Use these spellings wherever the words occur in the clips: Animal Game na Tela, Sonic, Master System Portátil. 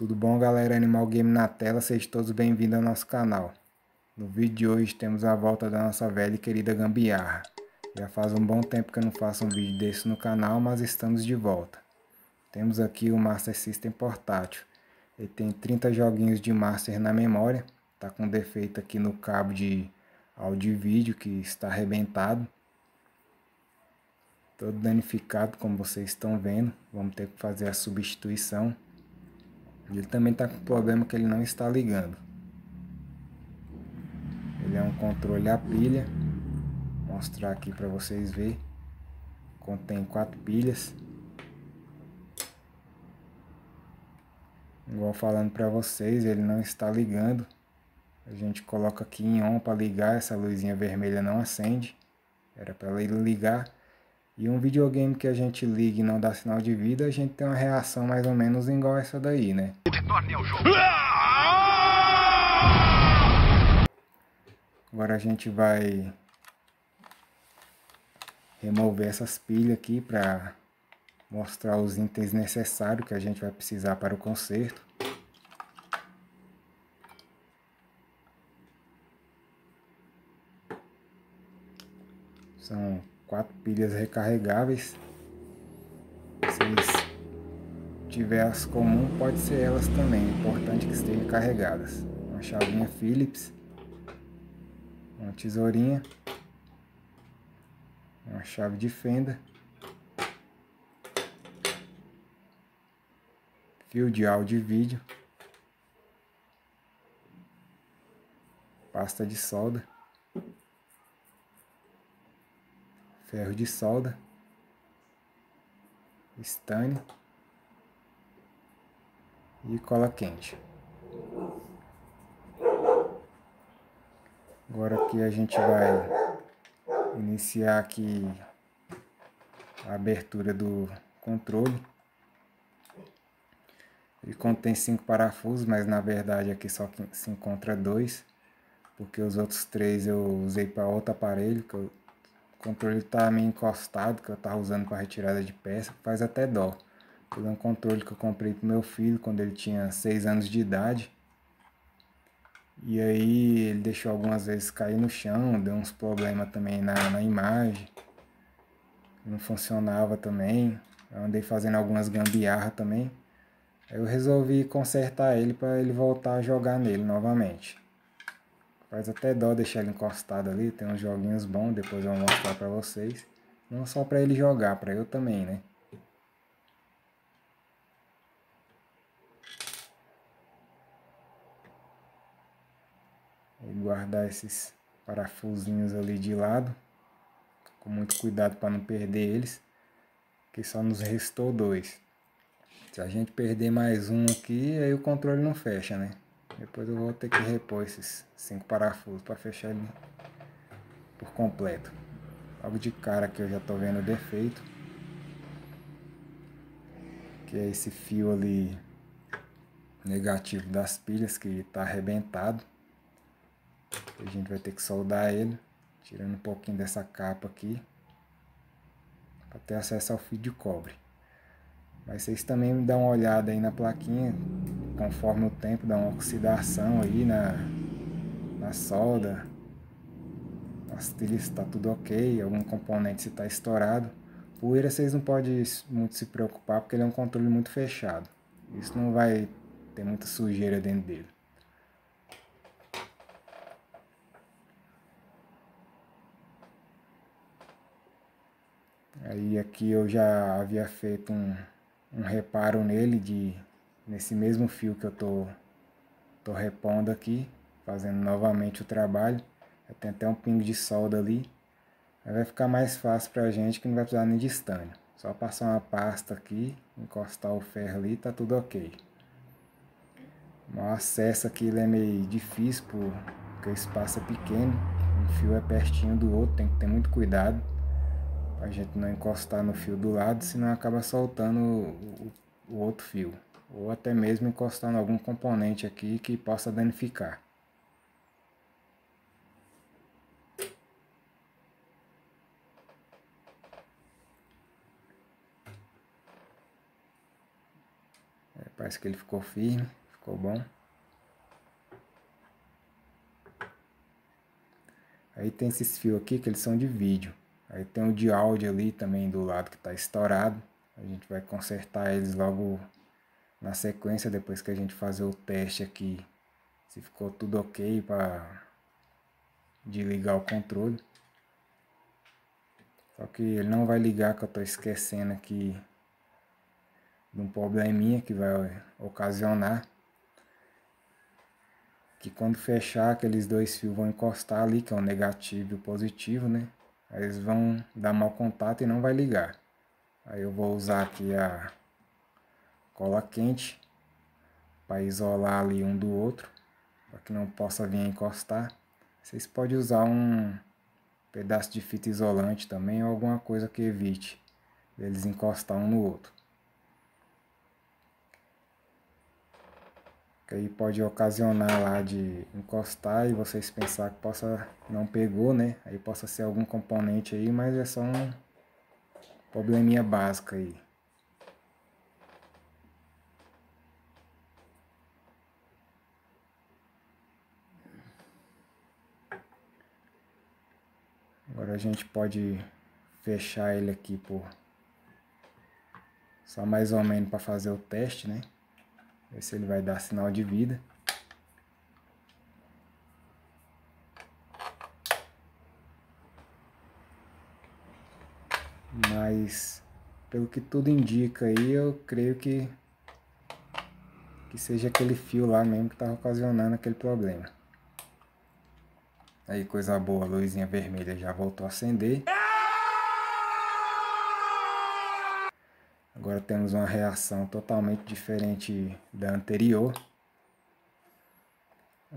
Tudo bom, galera? Animal Game na tela, sejam todos bem-vindos ao nosso canal. No vídeo de hoje temos a volta da nossa velha e querida gambiarra. Já faz um bom tempo que eu não faço um vídeo desse no canal, mas estamos de volta. Temos aqui o Master System Portátil. Ele tem 30 joguinhos de Master na memória. Está com defeito aqui no cabo de áudio e vídeo, que está arrebentado, todo danificado, como vocês estão vendo. Vamos ter que fazer a substituição. Ele também está com problema que ele não está ligando. Ele é um controle a pilha. Vou mostrar aqui para vocês verem. Contém 4 pilhas. Igual falando para vocês, ele não está ligando. A gente coloca aqui em ON para ligar. Essa luzinha vermelha não acende. Era para ele ligar. E um videogame que a gente liga e não dá sinal de vida, a gente tem uma reação mais ou menos igual a essa daí, né? Agora a gente vai remover essas pilhas aqui para mostrar os itens necessários que a gente vai precisar para o conserto. São 4 pilhas recarregáveis. Se tiver as comuns, pode ser elas também. O importante é que estejam carregadas. Uma chavinha Phillips, uma tesourinha, uma chave de fenda, fio de áudio e vídeo, pasta de solda, ferro de solda, estane e cola quente. Agora aqui a gente vai iniciar aqui a abertura do controle. Ele contém 5 parafusos, mas na verdade aqui só se encontra 2, porque os outros 3 eu usei para outro aparelho que eu... O controle está meio encostado, que eu estava usando para retirada de peça, faz até dó. Foi um controle que eu comprei para o meu filho quando ele tinha 6 anos de idade. E aí ele deixou algumas vezes cair no chão, deu uns problemas também na imagem. Não funcionava também. Eu andei fazendo algumas gambiarras também. Aí eu resolvi consertar ele para ele voltar a jogar nele novamente. Faz até dó deixar ele encostado ali, tem uns joguinhos bons, depois eu vou mostrar pra vocês. Não só pra ele jogar, pra eu também, né? Vou guardar esses parafusinhos ali de lado, com muito cuidado pra não perder eles, que só nos restou 2. Se a gente perder mais um aqui, aí o controle não fecha, né? Depois eu vou ter que repor esses 5 parafusos para fechar ele por completo. Logo de cara aqui eu já estou vendo o defeito, que é esse fio ali negativo das pilhas, que está arrebentado. A gente vai ter que soldar ele, tirando um pouquinho dessa capa aqui, para ter acesso ao fio de cobre. Mas vocês também me dão uma olhada aí na plaquinha. Conforme o tempo, dá uma oxidação aí na solda. As trilhas está tudo ok, algum componente se está estourado. Poeira vocês não podem muito se preocupar, porque ele é um controle muito fechado. Isso não vai ter muita sujeira dentro dele. Aí aqui eu já havia feito um reparo nele nesse mesmo fio que eu tô repondo aqui, fazendo novamente o trabalho. Eu tenho até um pingo de solda ali. Aí vai ficar mais fácil pra gente, que não vai precisar nem de estânio. Só passar uma pasta aqui, encostar o ferro ali, tá tudo ok. O acesso aqui ele é meio difícil, porque o espaço é pequeno. Um fio é pertinho do outro, tem que ter muito cuidado pra gente não encostar no fio do lado, senão acaba soltando o outro fio. Ou até mesmo encostar em algum componente aqui que possa danificar. Parece que ele ficou firme, ficou bom. Aí tem esses fios aqui que eles são de vídeo. Aí tem o de áudio ali também do lado que está estourado. A gente vai consertar eles logo na sequência, depois que a gente fazer o teste aqui. Se ficou tudo ok para desligar o controle. Só que ele não vai ligar, que eu estou esquecendo aqui de um probleminha que vai ocasionar. Que quando fechar, aqueles dois fios vão encostar ali, que é o negativo e o positivo, né? Aí eles vão dar mau contato e não vai ligar. Aí eu vou usar aqui a cola quente para isolar ali um do outro, para que não possa vir encostar. Vocês podem usar um pedaço de fita isolante também, ou alguma coisa que evite eles encostar um no outro. Que aí pode ocasionar lá de encostar e vocês pensar que possa não pegou, né? Aí possa ser algum componente aí, mas é só um probleminha básico aí. Agora a gente pode fechar ele aqui por só mais ou menos para fazer o teste, né? Ver se ele vai dar sinal de vida. Mas pelo que tudo indica aí, eu creio que seja aquele fio lá mesmo que está ocasionando aquele problema. Aí coisa boa, a luzinha vermelha já voltou a acender. Agora temos uma reação totalmente diferente da anterior.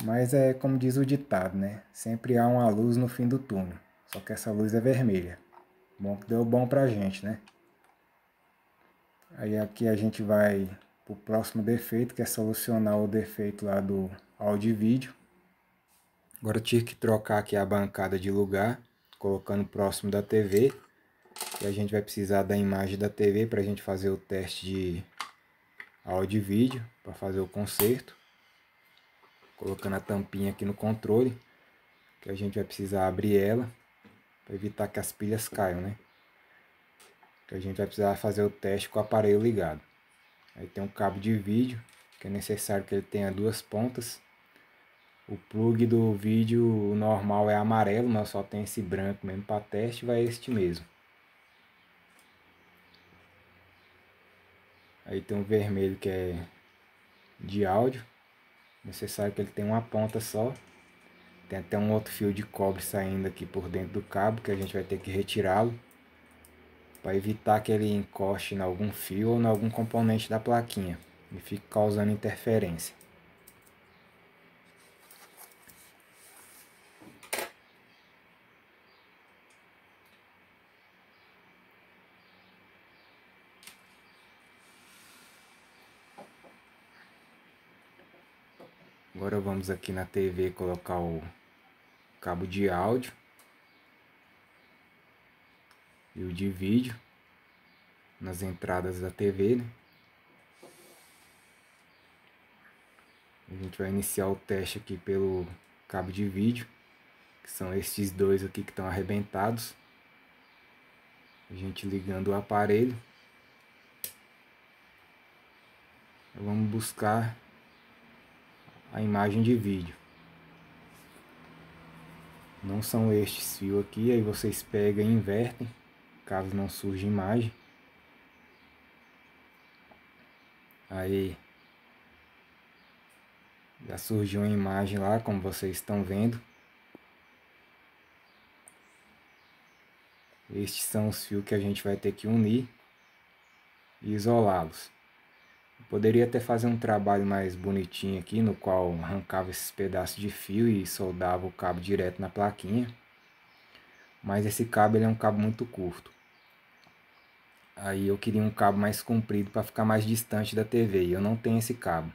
Mas é como diz o ditado, né? Sempre há uma luz no fim do túnel. Só que essa luz é vermelha. Bom que deu bom pra gente, né? Aí aqui a gente vai pro próximo defeito, que é solucionar o defeito lá do áudio e vídeo. Agora eu tive que trocar aqui a bancada de lugar, colocando próximo da TV. E a gente vai precisar da imagem da TV para a gente fazer o teste de áudio e vídeo, para fazer o conserto. Colocando a tampinha aqui no controle, que a gente vai precisar abrir ela, para evitar que as pilhas caiam, né? Que a gente vai precisar fazer o teste com o aparelho ligado. Aí tem um cabo de vídeo, que é necessário que ele tenha duas pontas. O plug do vídeo normal é amarelo, mas só tem esse branco mesmo para teste, vai este mesmo. Aí tem um vermelho que é de áudio, necessário que ele tenha uma ponta só. Tem até um outro fio de cobre saindo aqui por dentro do cabo, que a gente vai ter que retirá-lo para evitar que ele encoste em algum fio ou em algum componente da plaquinha e fique causando interferência. Agora vamos aqui na TV colocar o cabo de áudio e o de vídeo nas entradas da TV, né? A gente vai iniciar o teste aqui pelo cabo de vídeo, que são estes dois aqui que estão arrebentados. A gente ligando o aparelho. Vamos buscar a imagem de vídeo. Não são estes fios aqui, aí vocês pegam e invertem, caso não surja imagem. Aí já surgiu uma imagem lá, como vocês estão vendo. Estes são os fios que a gente vai ter que unir e isolá-los. Poderia até fazer um trabalho mais bonitinho aqui, no qual arrancava esses pedaços de fio e soldava o cabo direto na plaquinha. Mas esse cabo ele é um cabo muito curto. Aí eu queria um cabo mais comprido para ficar mais distante da TV, e eu não tenho esse cabo.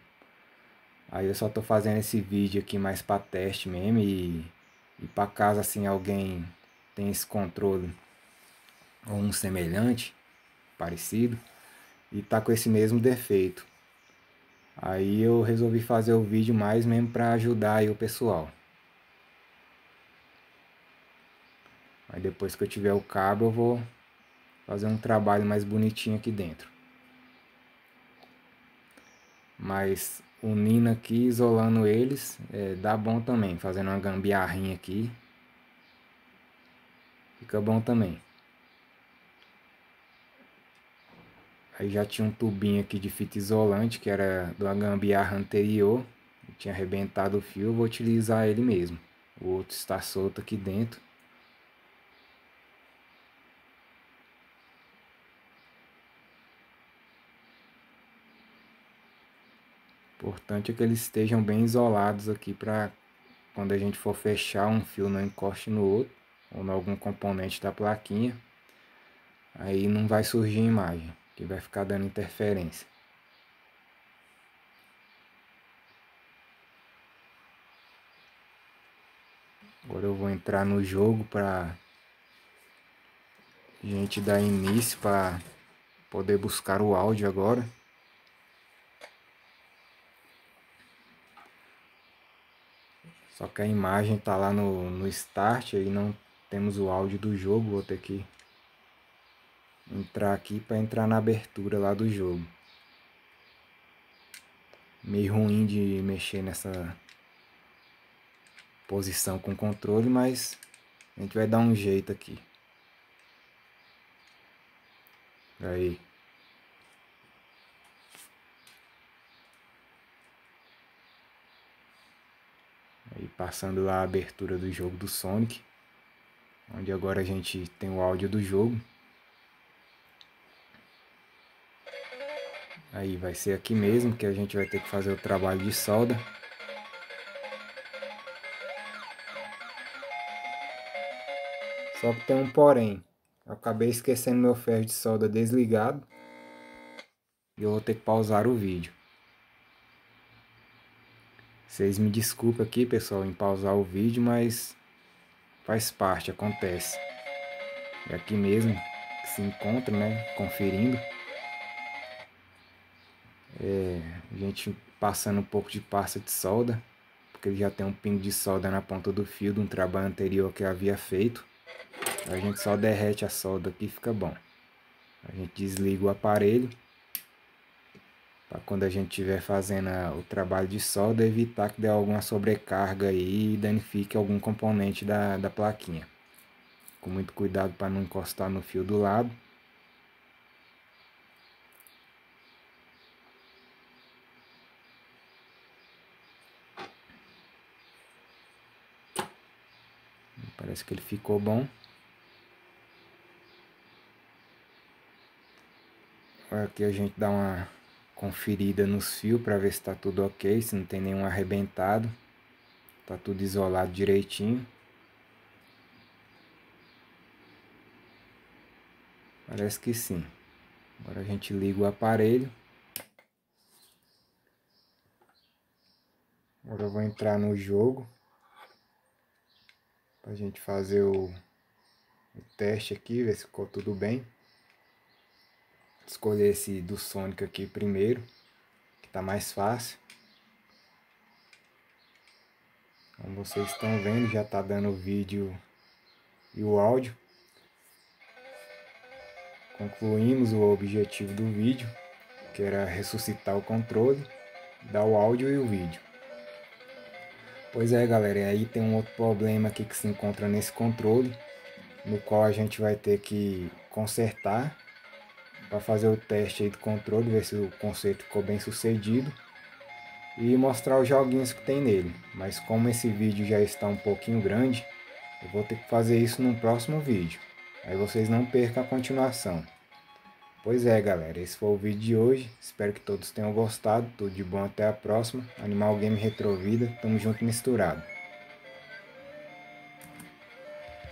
Aí eu só estou fazendo esse vídeo aqui mais para teste mesmo, e para caso assim alguém tenha esse controle, ou um semelhante, parecido, e tá com esse mesmo defeito. Aí eu resolvi fazer o vídeo mais mesmo para ajudar aí o pessoal. Aí depois que eu tiver o cabo eu vou fazer um trabalho mais bonitinho aqui dentro. Mas unindo aqui, isolando eles, dá bom também. Fazendo uma gambiarrinha aqui, fica bom também. Aí já tinha um tubinho aqui de fita isolante, que era de uma gambiarra anterior. Eu tinha arrebentado o fio, eu vou utilizar ele mesmo. O outro está solto aqui dentro. O importante é que eles estejam bem isolados aqui, para quando a gente for fechar um fio não encoste no outro ou em algum componente da plaquinha. Aí não vai surgir imagem, que vai ficar dando interferência. Agora eu vou entrar no jogo para a gente dar início, para poder buscar o áudio agora. Só que a imagem está lá no start, aí não temos o áudio do jogo, vou ter que entrar aqui para entrar na abertura lá do jogo. Meio ruim de mexer nessa posição com controle, mas a gente vai dar um jeito aqui. Aí. Passando lá a abertura do jogo do Sonic, onde agora a gente tem o áudio do jogo. Aí vai ser aqui mesmo que a gente vai ter que fazer o trabalho de solda. Só que tem um porém, eu acabei esquecendo meu ferro de solda desligado e eu vou ter que pausar o vídeo. Vocês me desculpem aqui, pessoal, em pausar o vídeo, mas faz parte, acontece. É aqui mesmo que se encontra, né? Conferindo. A gente passando um pouco de pasta de solda, porque ele já tem um pingo de solda na ponta do fio de um trabalho anterior que eu havia feito. A gente só derrete a solda aqui e fica bom. A gente desliga o aparelho, para quando a gente estiver fazendo o trabalho de solda, evitar que dê alguma sobrecarga aí e danifique algum componente da plaquinha. Com muito cuidado para não encostar no fio do lado. Parece que ele ficou bom. Aqui a gente dá uma conferida nos fios para ver se está tudo ok, se não tem nenhum arrebentado, está tudo isolado direitinho. Parece que sim. Agora a gente liga o aparelho. Agora eu vou entrar no jogo para a gente fazer o teste aqui, ver se ficou tudo bem. Escolher esse do Sonic aqui primeiro, que tá mais fácil. Como vocês estão vendo, já tá dando o vídeo e o áudio. Concluímos o objetivo do vídeo, que era ressuscitar o controle, dar o áudio e o vídeo. Pois é, galera, e aí tem um outro problema aqui que se encontra nesse controle, no qual a gente vai ter que consertar, para fazer o teste aí do controle, ver se o conceito ficou bem sucedido e mostrar os joguinhos que tem nele. Mas como esse vídeo já está um pouquinho grande, eu vou ter que fazer isso num próximo vídeo, aí vocês não percam a continuação. Pois é, galera, esse foi o vídeo de hoje, espero que todos tenham gostado, tudo de bom, até a próxima. Animal Game Retrovida, tamo junto misturado.